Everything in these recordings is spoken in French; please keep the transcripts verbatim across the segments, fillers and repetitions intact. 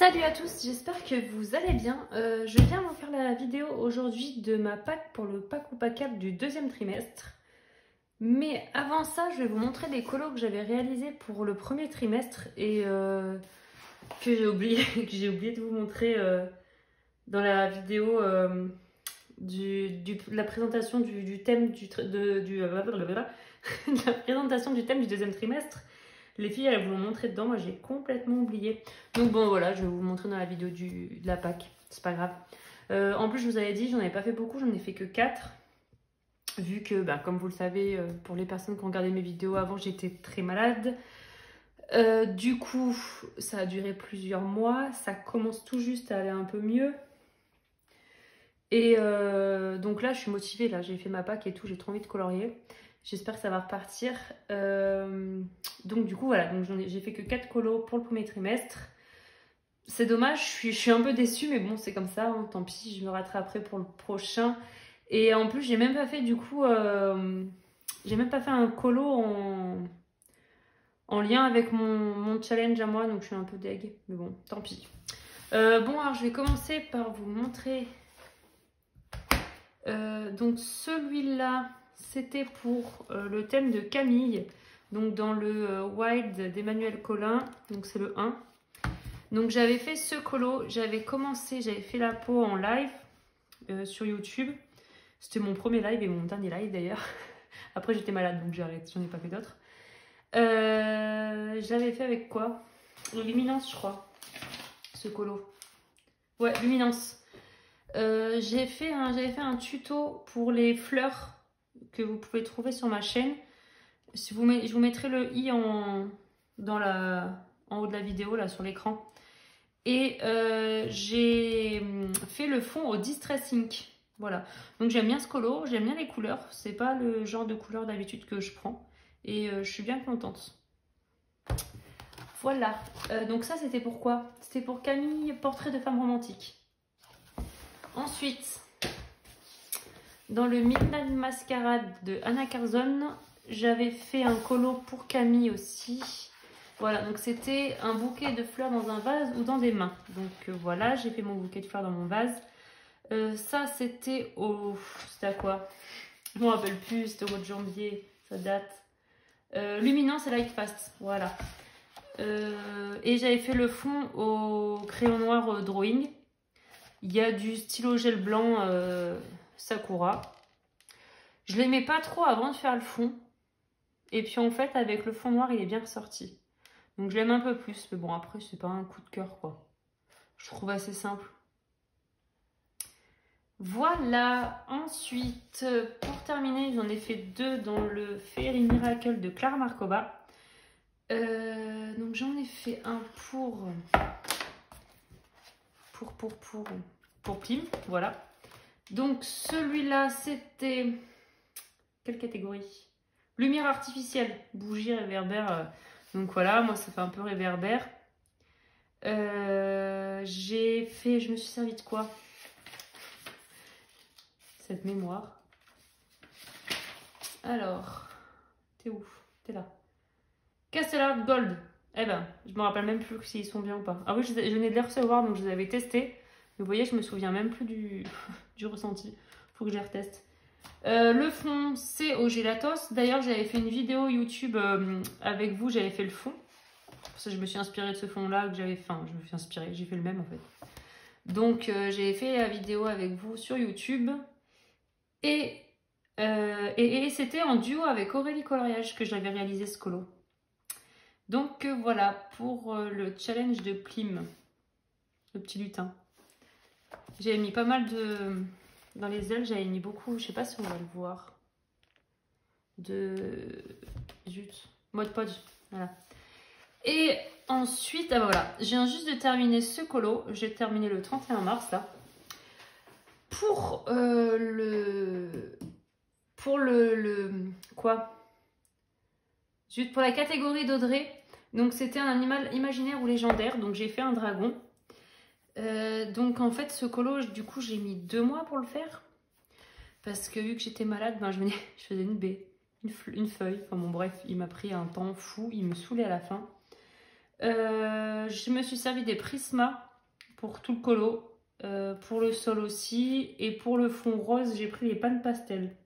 Salut à tous, j'espère que vous allez bien. Euh, je viens vous faire la vidéo aujourd'hui de ma Pac pour le Pac ou pas Cap du deuxième trimestre. Mais avant ça, je vais vous montrer des colos que j'avais réalisés pour le premier trimestre et euh, que j'ai oublié, que j'ai oublié de vous montrer euh, dans la vidéo euh, du, du, la présentation du, du thème du, de, du euh, la présentation du thème du deuxième trimestre. Les filles, elles vous l'ont montré dedans, moi j'ai complètement oublié. Donc bon voilà, je vais vous montrer dans la vidéo du, de la Pac, c'est pas grave. Euh, en plus, je vous avais dit, j'en avais pas fait beaucoup, j'en ai fait que quatre. Vu que, bah, comme vous le savez, pour les personnes qui ont regardé mes vidéos avant, j'étais très malade. Euh, du coup, ça a duré plusieurs mois, ça commence tout juste à aller un peu mieux. Et euh, donc là, je suis motivée, là j'ai fait ma Pac et tout, j'ai trop envie de colorier. J'espère que ça va repartir. Euh, donc du coup, voilà, j'ai fait que quatre colos pour le premier trimestre. C'est dommage, je suis, je suis un peu déçue, mais bon, c'est comme ça, hein, tant pis, je me rattraperai pour le prochain. Et en plus, j'ai même pas fait du coup, euh, j'ai même pas fait un colo en, en lien avec mon, mon challenge à moi, donc je suis un peu deg, mais bon, tant pis. Euh, bon, alors je vais commencer par vous montrer euh, donc celui-là. C'était pour euh, le thème de Camille, donc dans le euh, Wild d'Emmanuel Collin, donc c'est le un. Donc j'avais fait ce colo, j'avais commencé, j'avais fait la peau en live euh, sur YouTube. C'était mon premier live et mon dernier live d'ailleurs. Après j'étais malade donc j'arrête, j'en ai pas fait d'autres. Euh, j'avais fait avec quoi? Luminance je crois, ce colo. Ouais, Luminance. Euh, j'avais fait, hein, j'avais fait un tuto pour les fleurs que vous pouvez trouver sur ma chaîne. Si vous met, je vous mettrai le i en, dans la, en haut de la vidéo, là sur l'écran. Et euh, j'ai fait le fond au Distress Ink. Voilà. Donc j'aime bien ce colo, j'aime bien les couleurs. C'est pas le genre de couleur d'habitude que je prends. Et euh, je suis bien contente. Voilà. Euh, donc ça, c'était pour quoi? C'était pour Camille, portrait de femme romantique. Ensuite... dans le Midnight Masquerade de Hanna Karlzon, j'avais fait un colo pour Camille aussi. Voilà, donc c'était un bouquet de fleurs dans un vase ou dans des mains. Donc euh, voilà, j'ai fait mon bouquet de fleurs dans mon vase. Euh, ça, c'était au... c'était à quoi? Je ne me rappelle plus, c'était au mois de janvier, ça date. Euh, Luminance et Light Fast, voilà. Euh, et j'avais fait le fond au crayon noir euh, drawing. Il y a du stylo gel blanc... Euh... Sakura. Je l'aimais pas trop avant de faire le fond. Et puis en fait, avec le fond noir, il est bien ressorti. Donc je l'aime un peu plus. Mais bon, après, c'est pas un coup de cœur, quoi. Je trouve assez simple. Voilà. Ensuite, pour terminer, j'en ai fait deux dans le Fairy Miracle de Klara Markova. Euh, donc j'en ai fait un pour... Pour, pour, pour... Pour Plim, voilà. Donc celui-là, c'était... Quelle catégorie? Lumière artificielle, bougie, réverbère. Donc voilà, moi ça fait un peu réverbère. Euh, j'ai fait... Je me suis servi de quoi? Cette mémoire. Alors... T'es où? T'es là. Castellar Gold. Eh ben, je me rappelle même plus s'ils sont bien ou pas. Ah oui, je venais de les recevoir, donc je les avais testés. Vous voyez, je me souviens même plus du, du ressenti. Faut que je les reteste. Euh, le fond, c'est au Gelatos. D'ailleurs, j'avais fait une vidéo YouTube euh, avec vous. J'avais fait le fond. Pour ça, je me suis inspirée de ce fond-là que j'avais. Enfin, je me suis inspirée. J'ai fait le même en fait. Donc, euh, j'ai fait la vidéo avec vous sur YouTube. Et, euh, et, et c'était en duo avec Aurélie Coloriage que j'avais réalisé ce colo. Donc, euh, voilà pour euh, le challenge de Plim. Le petit lutin. J'avais mis pas mal de... Dans les ailes, j'avais mis beaucoup... Je sais pas si on va le voir. De... Zut. Mod Podge. Voilà. Et ensuite... Ah bah voilà. Je viens juste de terminer ce colo. J'ai terminé le trente et un mars, là. Pour euh, le... Pour le... le... Quoi? Zut. Pour la catégorie d'Audrey. Donc, c'était un animal imaginaire ou légendaire. Donc, j'ai fait un dragon. Euh, donc en fait ce colo du coup j'ai mis deux mois pour le faire parce que vu que j'étais malade ben, je, venais, je faisais une baie, une, une feuille, enfin bon bref il m'a pris un temps fou, il me saoulait à la fin. Euh, je me suis servi des prismas pour tout le colo, euh, pour le sol aussi, et pour le fond rose j'ai pris les pannes pastel.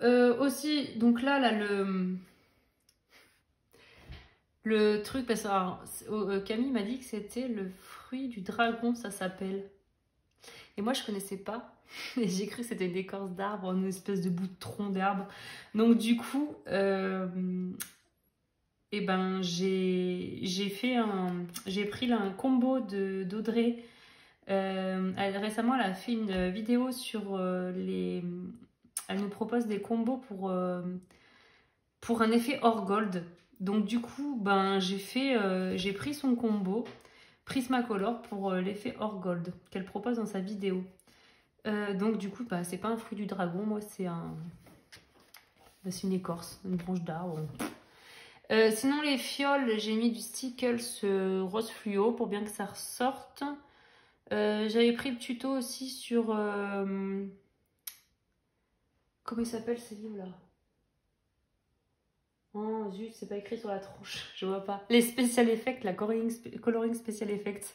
Euh, aussi, donc là, là le, le truc, parce que alors, euh, Camille m'a dit que c'était le fruit du dragon, ça s'appelle. Et moi, je connaissais pas. Et j'ai cru que c'était une écorce d'arbre, une espèce de bout de tronc d'arbre. Donc du coup, euh, eh ben, j'ai fait un, j'ai pris là un combo d'Audrey. Euh, récemment, elle a fait une vidéo sur euh, les... Elle nous propose des combos pour, euh, pour un effet hors gold. Donc du coup, ben, j'ai fait, euh, j'ai pris son combo Prismacolor pour euh, l'effet hors gold qu'elle propose dans sa vidéo. Euh, donc du coup, bah, c'est pas un fruit du dragon, moi c'est un... Bah, c'est une écorce, une branche d'arbre. Euh, sinon les fioles, j'ai mis du Stickles euh, rose fluo pour bien que ça ressorte. Euh, J'avais pris le tuto aussi sur... Euh... Comment ils s'appellent ces livres là? Oh zut, c'est pas écrit sur la tranche, je vois pas. Les Special Effects, la Coloring, sp coloring Special Effects.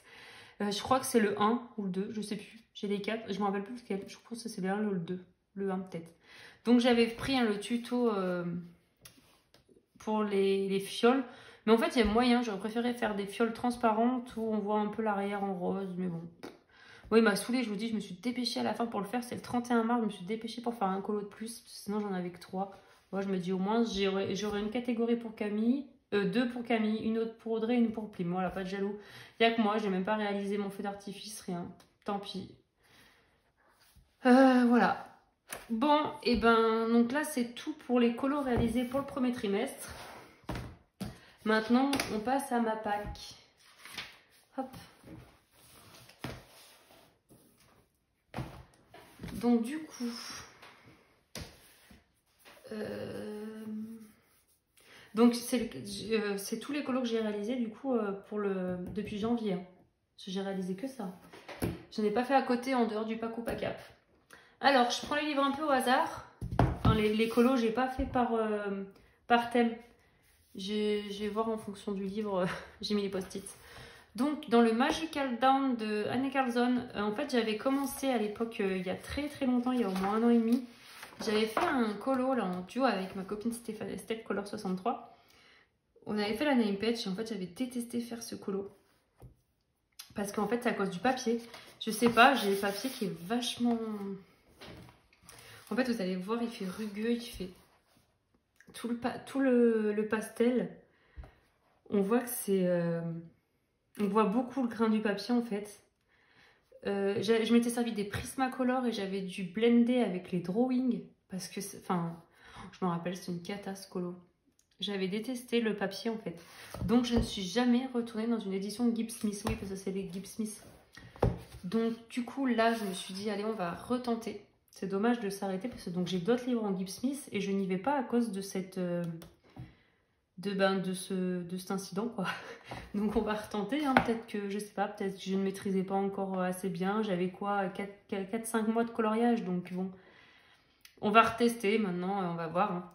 Euh, je crois que c'est le un ou le deux, je sais plus. J'ai les quatre, je me rappelle plus lequel. Je pense que c'est bien le deux, le un peut-être. Donc j'avais pris hein, le tuto euh, pour les, les fioles. Mais en fait, il y a moyen, j'aurais préféré faire des fioles transparentes où on voit un peu l'arrière en rose, mais bon... Oui, il m'a saoulée, je vous dis, je me suis dépêchée à la fin pour le faire. C'est le trente et un mars, je me suis dépêchée pour faire un colo de plus, parce que sinon j'en avais que trois. Moi, je me dis au moins, j'aurai une catégorie pour Camille, euh, deux pour Camille, une autre pour Audrey, une pour Plim. Voilà, pas de jaloux. Il n'y a que moi, j'ai même pas réalisé mon feu d'artifice, rien. Tant pis. Euh, voilà. Bon, et ben, donc là, c'est tout pour les colos réalisés pour le premier trimestre. Maintenant, on passe à ma pack. Hop. Donc du coup, euh, donc c'est le, euh, tous les colos que j'ai réalisés du coup euh, pour le, depuis janvier. J'ai réalisé que ça. Je n'ai pas fait à côté en dehors du Pac ou pas Cap. Alors je prends les livres un peu au hasard. Enfin, les, les colos j'ai pas fait par, euh, par thème. Je vais voir en fonction du livre. J'ai mis les post-it. Donc, dans le Magical Down de Anne Carlson, euh, en fait, j'avais commencé à l'époque, euh, il y a très très longtemps, il y a au moins un an et demi, j'avais fait un colo là, en duo avec ma copine Stéphane Estelle Color soixante-trois. On avait fait la name page et en fait, j'avais détesté faire ce colo. Parce qu'en fait, c'est à cause du papier. Je sais pas, j'ai le papier qui est vachement... En fait, vous allez voir, il fait rugueux, il fait tout le, pa... tout le... le pastel. On voit que c'est... Euh... On voit beaucoup le grain du papier en fait. Euh, je m'étais servi des Prismacolor et j'avais dû blender avec les drawings. Parce que, enfin, je m'en rappelle, c'est une cata ce colo. J'avais détesté le papier en fait. Donc je ne suis jamais retournée dans une édition de Gibbs Smith. Oui, parce que c'est les Gibbs Smith. Donc du coup, là, je me suis dit, allez, on va retenter. C'est dommage de s'arrêter parce que donc j'ai d'autres livres en Gibbs Smith et je n'y vais pas à cause de cette... Euh... De, ben, de, ce, de cet incident quoi. Donc on va retenter hein. Peut-être que je sais pas, peut-être que je ne maîtrisais pas encore assez bien, j'avais quoi quatre cinq mois de coloriage, donc bon on va retester maintenant, on va voir hein.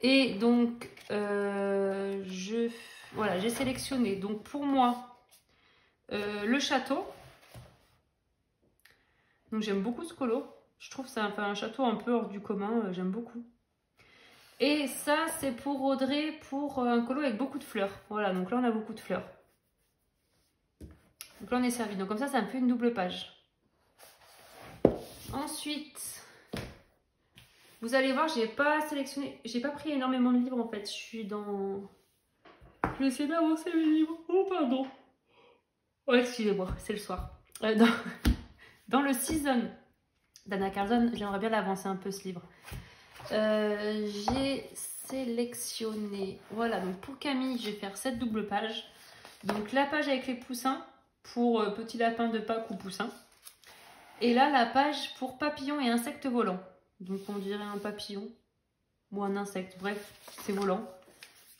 Et donc euh, je voilà, j'ai sélectionné donc pour moi euh, le château. Donc j'aime beaucoup ce colo, je trouve c'est un, un château un peu hors du commun, euh, j'aime beaucoup. Et ça, c'est pour Audrey, pour un colo avec beaucoup de fleurs. Voilà, donc là, on a beaucoup de fleurs. Donc là, on est servi. Donc comme ça, ça me fait une double page. Ensuite, vous allez voir, j'ai pas sélectionné, j'ai pas pris énormément de livres en fait. Je suis dans... Je vais essayer d'avancer mes livres. Oh, pardon. Oh, excusez-moi, c'est le soir. Euh, dans... dans le Season d'Hanna Karlzon, j'aimerais bien l'avancer un peu ce livre. Euh, j'ai sélectionné, voilà, donc pour Camille, je vais faire cette double page. Donc la page avec les poussins pour euh, petit lapin de Pâques ou poussin. Et là, la page pour papillons et insectes volants. Donc on dirait un papillon ou un insecte. Bref, c'est volant.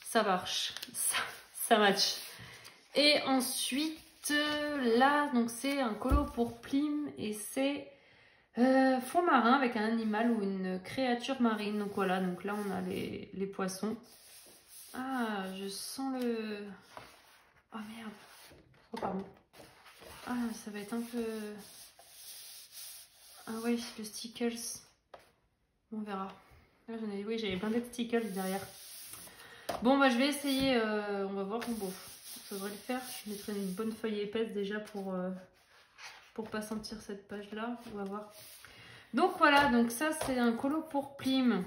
Ça marche. Ça, ça match. Et ensuite, euh, là, donc c'est un colo pour Plim et c'est... Euh, fond marin avec un animal ou une créature marine. Donc voilà, donc là on a les, les poissons. Ah, je sens le... Oh merde. Oh pardon. Ah, ça va être un peu... Ah ouais, le stickles. On verra. Là, j'en ai... Oui, j'avais plein de stickles derrière. Bon, bah je vais essayer. Euh... On va voir. Bon, je devrais le faire. Je mettrai une bonne feuille épaisse déjà pour... Euh... pour pas sentir cette page là, on va voir. Donc voilà, donc ça c'est un colo pour Plim.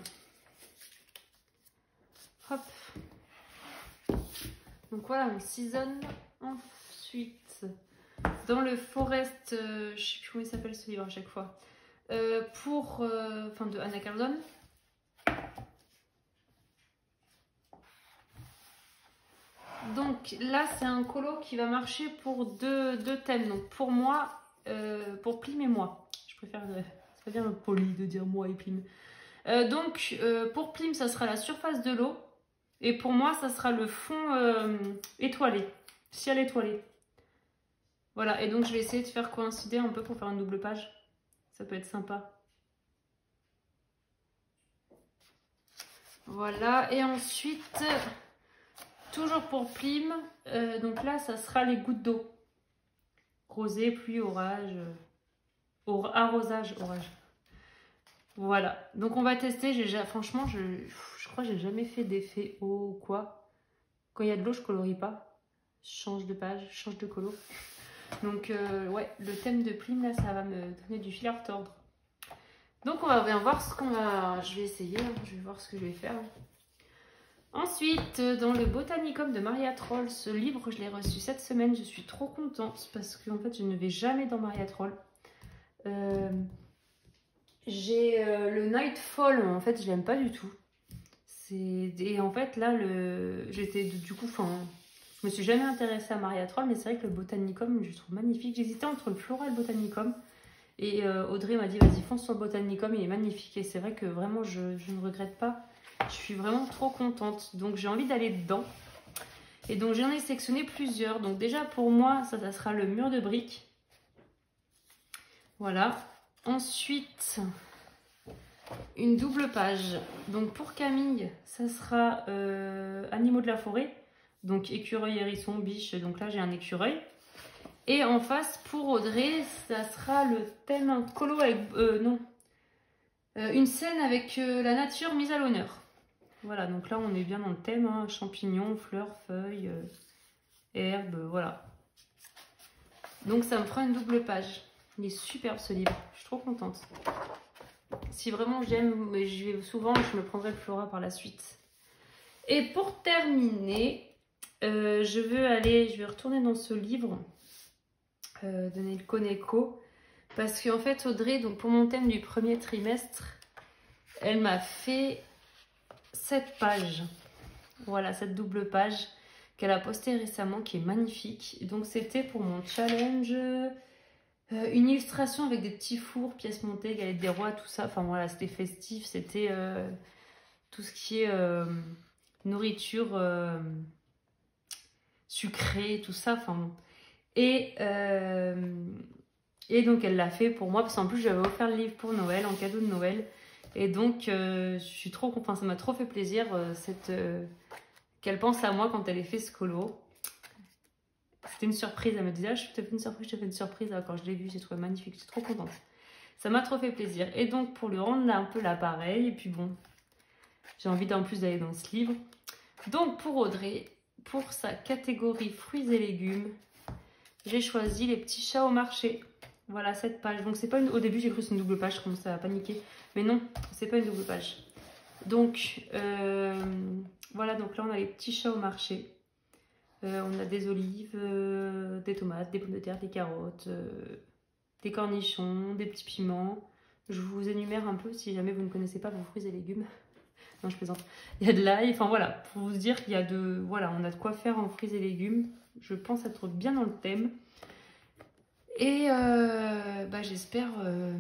Hop. Donc voilà, on season. Ensuite, dans le forest, euh, je sais plus comment il s'appelle ce livre à chaque fois. Euh, pour, euh, enfin de Hanna Karlzon. Donc là c'est un colo qui va marcher pour deux, deux thèmes. Donc pour moi. Euh, pour Plim et moi. Je préfère, euh, c'est pas bien poli de dire moi et Plim. Euh, donc euh, pour Plim, ça sera la surface de l'eau. Et pour moi, ça sera le fond euh, étoilé. Ciel étoilé. Voilà, et donc je vais essayer de faire coïncider un peu pour faire une double page. Ça peut être sympa. Voilà, et ensuite, toujours pour Plim, euh, donc là, ça sera les gouttes d'eau. Rosée, pluie, orage, or, arrosage, orage. Voilà. Donc on va tester. J'ai, franchement, je, je crois que j'ai jamais fait d'effet eau ou quoi. Quand il y a de l'eau, je colorie pas. Je change de page, je change de colo. Donc euh, ouais, le thème de Plim là, ça va me donner du fil à retordre. Donc on va bien voir ce qu'on va. Je vais essayer. Hein. Je vais voir ce que je vais faire. Ensuite, dans le Botanicum de Maria Trolle, ce livre, je l'ai reçu cette semaine. Je suis trop contente parce que en fait, je ne vais jamais dans Maria Trolle. Euh, J'ai euh, le Nightfall, en fait, je l'aime pas du tout. Et en fait, là, le... j'étais du coup... Fin, je me suis jamais intéressée à Maria Trolle, mais c'est vrai que le Botanicum, je le trouve magnifique. J'hésitais entre le Flora et le Botanicum. Et euh, Audrey m'a dit, vas-y, fonce sur le Botanicum, il est magnifique. Et c'est vrai que vraiment, je, je ne regrette pas. Je suis vraiment trop contente, donc j'ai envie d'aller dedans. Et donc j'en ai sélectionné plusieurs. Donc déjà pour moi, ça, ça sera le mur de briques. Voilà. Ensuite, une double page. Donc pour Camille, ça sera euh, animaux de la forêt. Donc écureuil, hérisson, biche. Donc là j'ai un écureuil. Et en face pour Audrey, ça sera le thème un colo avec... Euh, non. Euh, une scène avec euh, la nature mise à l'honneur. Voilà, donc là on est bien dans le thème, hein, champignons, fleurs, feuilles, euh, herbes, euh, voilà. Donc ça me fera une double page. Il est superbe ce livre, je suis trop contente. Si vraiment j'aime, j'y vais souvent, je me prendrai le Flora par la suite. Et pour terminer, euh, je veux aller, je vais retourner dans ce livre euh, de Nekoneko. Parce qu'en fait Audrey, donc pour mon thème du premier trimestre, elle m'a fait cette page. Voilà, cette double page qu'elle a postée récemment, qui est magnifique. Et donc c'était pour mon challenge, euh, une illustration avec des petits fours, pièces montées, galettes des rois, tout ça. Enfin voilà, c'était festif, c'était euh, tout ce qui est euh, nourriture euh, sucrée, tout ça. Enfin, et... Euh, Et donc elle l'a fait pour moi, parce qu'en plus j'avais offert le livre pour Noël, en cadeau de Noël. Et donc euh, je suis trop, enfin, ça m'a trop fait plaisir euh, cette euh, qu'elle pense à moi quand elle ait fait ce colo. C'était une surprise, elle me disait ah, je te fais une surprise, je te fais une surprise. Ah, quand je l'ai vu, j'ai trouvé magnifique, j'étais trop contente. Ça m'a trop fait plaisir. Et donc pour lui rendre là, un peu l'appareil, et puis bon, j'ai envie d'en plus d'aller dans ce livre. Donc pour Audrey, pour sa catégorie fruits et légumes, j'ai choisi les petits chats au marché. Voilà, cette page. Donc, c'est pas une... Au début, j'ai cru que c'est une double page. Je commençais à paniquer. Mais non, c'est pas une double page. Donc, euh... voilà. Donc là, on a les petits chats au marché. Euh, on a des olives, euh, des tomates, des pommes de terre, des carottes, euh, des cornichons, des petits piments. Je vous énumère un peu si jamais vous ne connaissez pas vos fruits et légumes. Non, je plaisante. Il y a de l'ail. Enfin, voilà. Pour vous dire qu'il y a de... Voilà, on a de quoi faire en fruits et légumes. Je pense être bien dans le thème. Et euh, bah j'espère... Euh...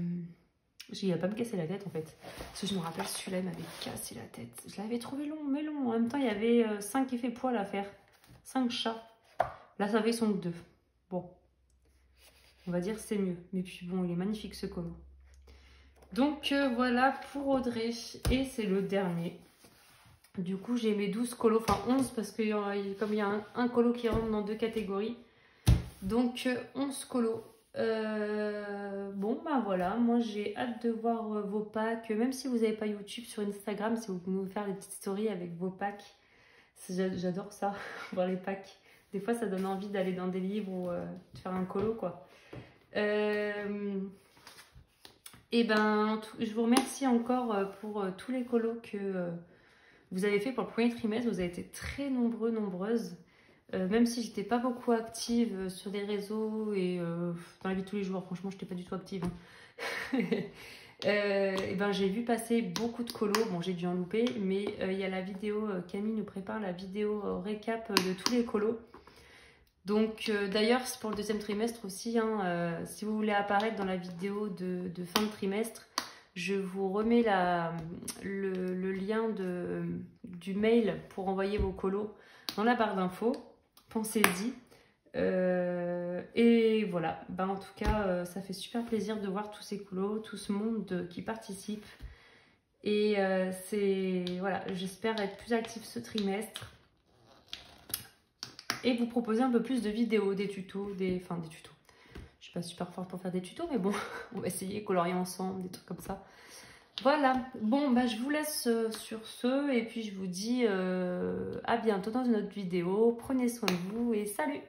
Il va pas me casser la tête en fait. Parce que je me rappelle, celui-là m'avait cassé la tête. Je l'avais trouvé long, mais long. En même temps, il y avait cinq effets poils à faire. cinq chats. Là, ça avait son deux. Bon. On va dire c'est mieux. Mais puis bon, il est magnifique ce colo. Donc euh, voilà pour Audrey. Et c'est le dernier. Du coup, j'ai mes douze colos. Enfin, onze parce que euh, comme il y a un, un colo qui rentre dans deux catégories. Donc onze colos. Euh, bon bah voilà, moi j'ai hâte de voir vos packs, même si vous n'avez pas YouTube, sur Instagram, si vous pouvez me faire des petites stories avec vos packs, j'adore ça, voir les packs, des fois ça donne envie d'aller dans des livres ou euh, de faire un colo quoi. Euh, et ben je vous remercie encore pour tous les colos que vous avez fait pour le premier trimestre, vous avez été très nombreux, nombreuses. Euh, même si j'étais pas beaucoup active euh, sur les réseaux et euh, dans la vie de tous les jours, franchement, j'étais pas du tout active. Hein. euh, et ben, j'ai vu passer beaucoup de colos. Bon, j'ai dû en louper, mais il euh, y a la vidéo, euh, Camille nous prépare la vidéo euh, récap de tous les colos. Donc, euh, d'ailleurs, c'est pour le deuxième trimestre aussi. Hein, euh, si vous voulez apparaître dans la vidéo de, de fin de trimestre, je vous remets la, le, le lien de, du mail pour envoyer vos colos dans la barre d'infos. Pensez-y. Euh, et voilà, bah en tout cas, euh, ça fait super plaisir de voir tous ces colos, tout ce monde euh, qui participe. Et euh, c'est voilà, j'espère être plus active ce trimestre et vous proposer un peu plus de vidéos, des tutos, des, enfin des tutos. Je suis pas super forte pour faire des tutos, mais bon, on va essayer, colorier ensemble, des trucs comme ça. Voilà, bon bah je vous laisse sur ce et puis je vous dis euh, à bientôt dans une autre vidéo. Prenez soin de vous et salut!